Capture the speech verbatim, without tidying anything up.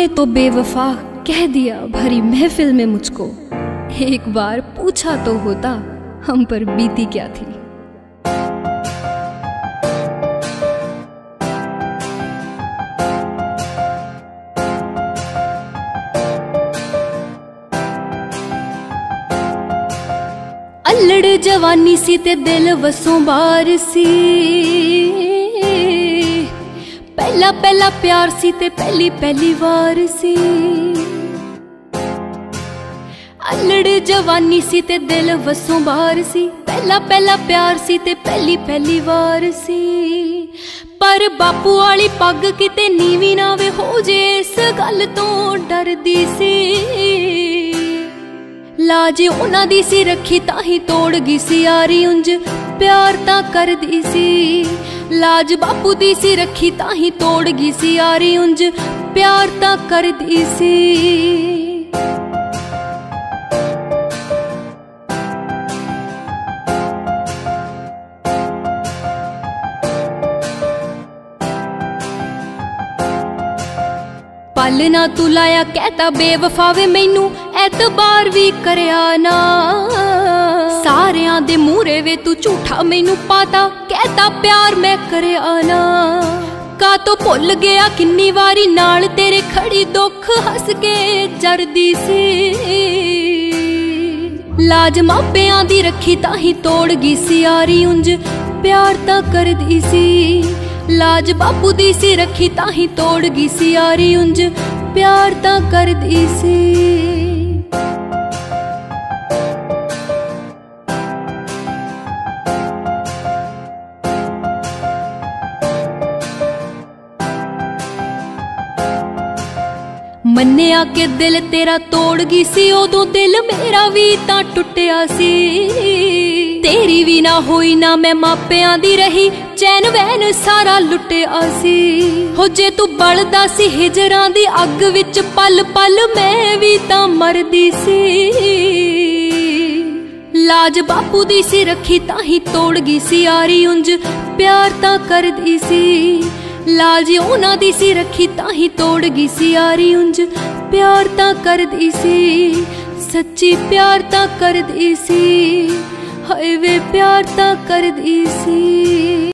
तूने तो बेवफा कह दिया भरी महफिल में मुझको, एक बार पूछा तो होता हम पर बीती क्या थी। अल्लड़ जवानी सी ते दिल वसों बार सी, पहला पहला प्यार सी ते पहली पहली वार सी। अल्लड़ जवानी सी ते दिल वसों बार सी, पहला पहला प्यार सी ते पहली पहली वार सी। पर बापू वाली पग किते नीवी ना वे हो जे, इस गल तो डरदी सी। लाज उन्हां दी सी रखी ताही तोड़ गई सी यारी, उंज प्यार तां करदी सी। लाज बापू दी सी रखी ताही तोड़ गई सी यारी, उंज प्यार तां करदी सी। पल ना तू लाया कहता बेवफावे मैनू, एतबार भी करया ना। सारिया दे मूरे वे तू झूठा मैनू पाता, कहता प्यार मैं करे आना। का तो भुल गया किन्नी वारी नाल तेरे खड़ी, दुख हस के जरदी सी। लाज मापियां दी रखी ताही तोड़ गई सी यारी, उंज प्यार तां करदी सी। लाज बापू दी सी रखी ताही तोड़ गई सी यारी, उंज प्यार तां करदी सी। मन्निया के दिल तेरा तोड़ गई सी उदों, दिल मेरा भी तां टुटिया सी। तेरी भी ना होई ना मैं मापियां दी रही, चैन वैन सारा लुटिया सी। हो जे तू बलदा सी हिजरां दी अग विच पल पल, मैं भी तां मरदी सी। लाज बापू दी सी रखी ताही तोड़ गई सी यारी, उंज प्यार तां करदी सी। लाज उन्हां दी सी रखी ताही तोड़ गई सी यारी, उंज प्यार तां करदी सी। सच्ची प्यार तां करदी सी, हाय वे प्यार तां करदी सी।